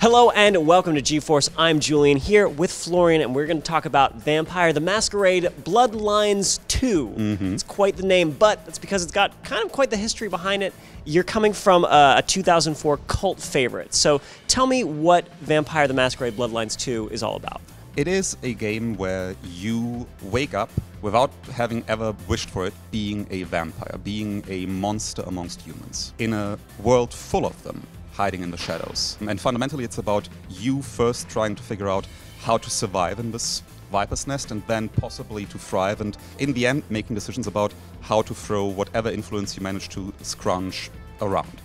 Hello and welcome to GeForce. I'm Julian here with Florian, and we're going to talk about Vampire: The Masquerade Bloodlines 2. It's quite the name, but that's because it's got kind of quite the history behind it. You're coming from a 2004 cult favorite, so tell me what Vampire: The Masquerade Bloodlines 2 is all about. It is a game where you wake up without having ever wished for it, being a vampire, being a monster amongst humans, in a world full of them, hiding in the shadows. And fundamentally it's about you first trying to figure out how to survive in this viper's nest and then possibly to thrive, and in the end making decisions about how to throw whatever influence you manage to scrounge around.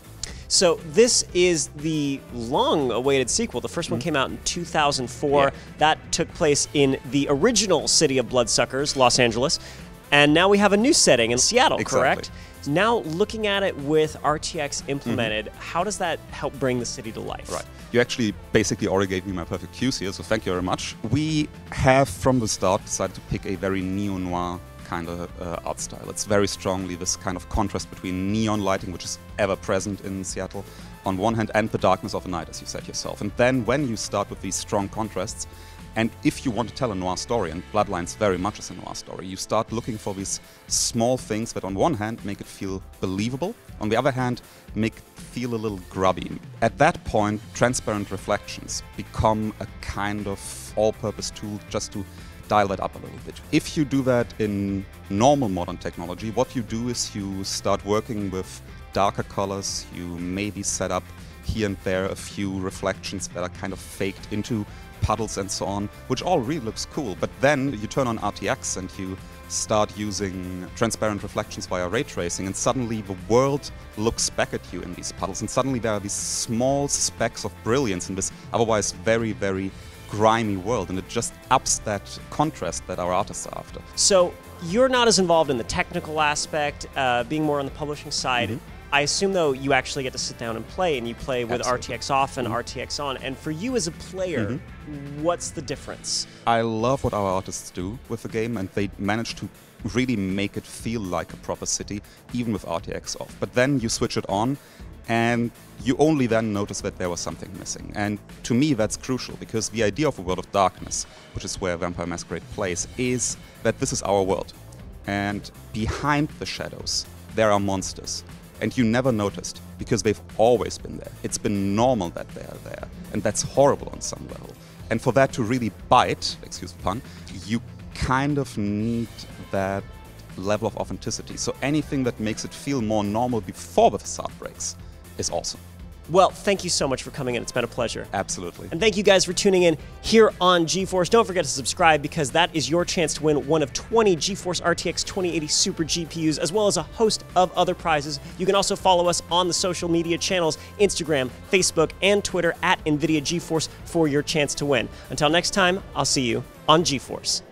So this is the long-awaited sequel. The first one came out in 2004. Yeah. That took place in the original city of bloodsuckers, Los Angeles. And now we have a new setting in Seattle, correct? Exactly. Now looking at it with RTX implemented, how does that help bring the city to life? Right. You actually basically already gave me my perfect cues here, so thank you very much. We have from the start decided to pick a very neo-noir kind of art style. It's very strongly this kind of contrast between neon lighting, which is ever present in Seattle, on one hand, and the darkness of the night, as you said yourself. And then when you start with these strong contrasts, and if you want to tell a noir story, and Bloodlines very much is a noir story, you start looking for these small things that on one hand make it feel believable, on the other hand make it feel a little grubby. At that point, transparent reflections become a kind of all-purpose tool just to dial that up a little bit. If you do that in normal modern technology, what you do is you start working with darker colors, you maybe set up here and there a few reflections that are kind of faked into puddles and so on, which all really looks cool. But then you turn on RTX and you start using transparent reflections via ray tracing, and suddenly the world looks back at you in these puddles, and suddenly there are these small specks of brilliance in this otherwise very, very grimy world, and it just ups that contrast that our artists are after. So you're not as involved in the technical aspect, being more on the publishing side. I assume, though, you actually get to sit down and play, and you play with RTX off and RTX on. And for you as a player, what's the difference? I love what our artists do with the game, and they manage to really make it feel like a proper city, even with RTX off. But then you switch it on, and you only then notice that there was something missing. And to me, that's crucial, because the idea of a World of Darkness, which is where Vampire Masquerade plays, is that this is our world. And behind the shadows, there are monsters. And you never noticed, because they've always been there. It's been normal that they are there, and that's horrible on some level. And for that to really bite, excuse the pun, you kind of need that level of authenticity. So anything that makes it feel more normal before the facade breaks is awesome. Well, thank you so much for coming in. It's been a pleasure. Absolutely. And thank you guys for tuning in here on GeForce. Don't forget to subscribe, because that is your chance to win one of 20 GeForce RTX 2080 Super GPUs, as well as a host of other prizes. You can also follow us on the social media channels, Instagram, Facebook, and Twitter @NVIDIA GeForce for your chance to win. Until next time, I'll see you on GeForce.